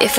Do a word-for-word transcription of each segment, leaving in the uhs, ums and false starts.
if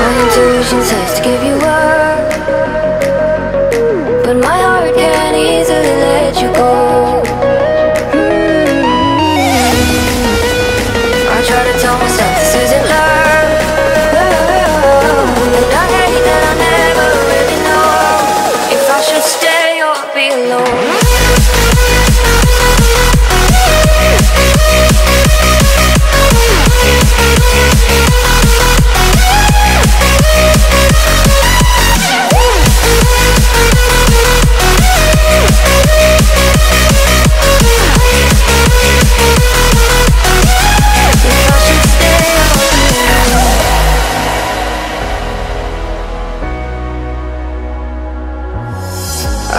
My intuition says to give you up, but my heart can't easily let you go. Mm-hmm. I try to tell myself this isn't love, but I hate that I never really know if I should stay or be alone.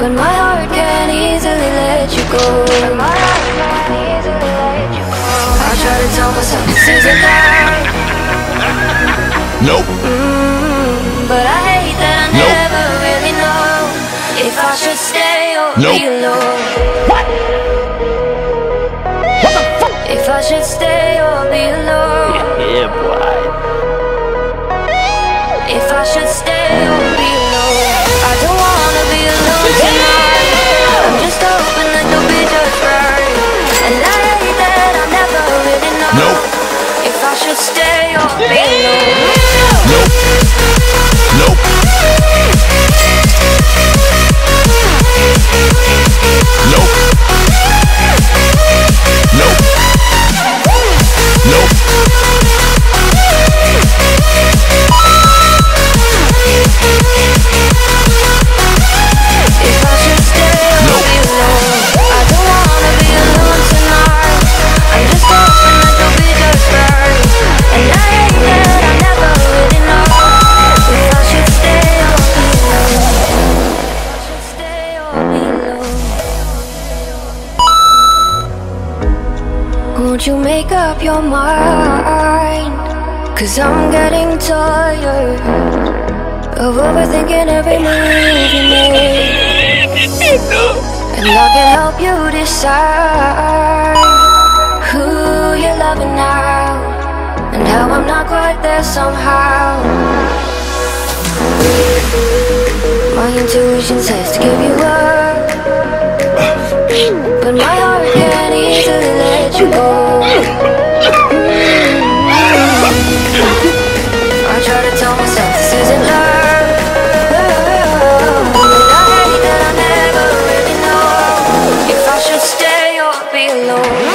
but my heart can easily let you go. My heart can easily let you go. I try to tell myself this isn't right. Nope. Mm, but I hate that I nope. never really know if I should stay or nope. be alone. What? What the fuck? If I should stay or be alone. Yeah, boy. If I should stay or be alone. I don't wanna be alone tonight. I'm just hoping that you'll be just right, and I hate that I never really know nope. if I should stay or be alone. Nope. Nope. Nope. Nope. Nope. You make up your mind, 'cause I'm getting tired of overthinking every move you make, and I can help you decide who you're loving now, and how I'm not quite there somehow. My intuition says to give you up, but my heart can't easily let you go. I try to tell myself this isn't love, but I hate that I never really know if I should stay or be alone.